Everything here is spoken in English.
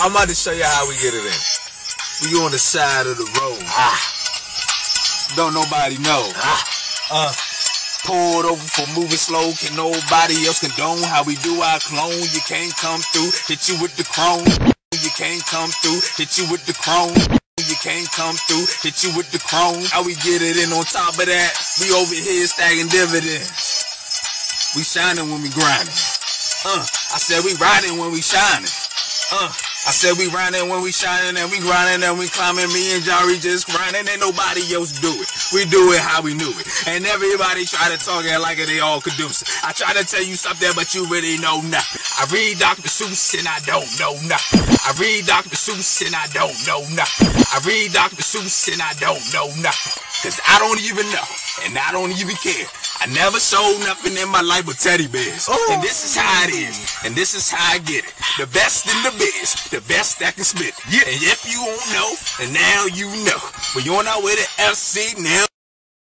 I'm about to show you how we get it in. We on the side of the road. Don't nobody know. Pulled over for moving slow. Can nobody else condone how we do our clone? You can't come through, hit you with the chrome. You can't come through, hit you with the chrome. You can't come through, hit you with the chrome. How we get it in on top of that? We over here stacking dividends. We shining when we grinding. I said we riding when we shining. I said we riding when we shining, and we grinding and we climbing. Me and Johnny just grinding, and nobody else do it. We do it how we knew it. And everybody try to talk it like they all could do it. I try to tell you something, but you really know nothing. I read Dr. Seuss and I don't know nothing. I read Dr. Seuss and I don't know nothing. I read Dr. Seuss and I don't know nothing. Cause I don't even know, and I don't even care. I never sold nothing in my life but teddy bears. And this is how it is, and this is how I get it. The best in the biz, the best that can spit it. And if you don't know, and now you know. We're on our way to FC now.